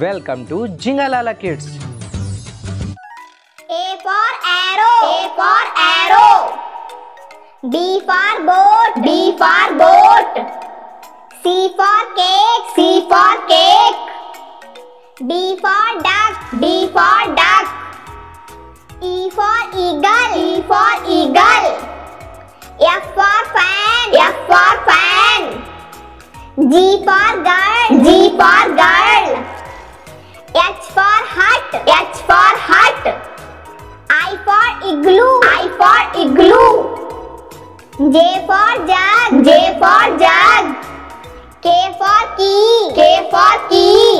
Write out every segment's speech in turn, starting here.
Welcome to Jinga Lala Kids. A for arrow. A for arrow. B for boat. B for boat. C for cake. C for cake. D for duck. D for duck. E for eagle. E for eagle. F for fan. F for fan. G for girl. G for girl. H for hut. H for hut. I for igloo. I for igloo. J for jug. J for jug. K for key. K for key.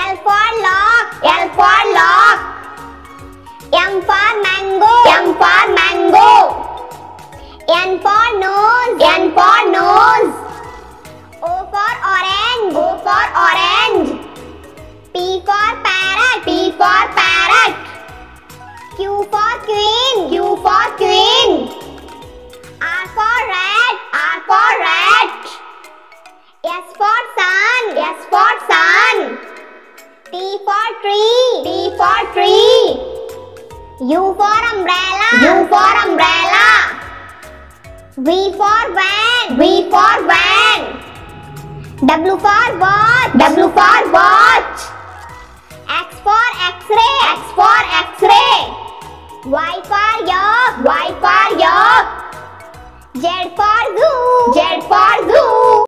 L for lock. L for lock. M for mango. M for mango. N for nose. N for nose. O for orange. O for orange. P for parrot. P for parrot. Q for queen. Q for queen. R for rat. R for rat. S for sun. S for sun. T for tree. T for tree. U for umbrella. U for umbrella. V for van. V for van. W for watch. W for watch. X for x-ray. X for x-ray. Y for yolk. Y for yolk. Z for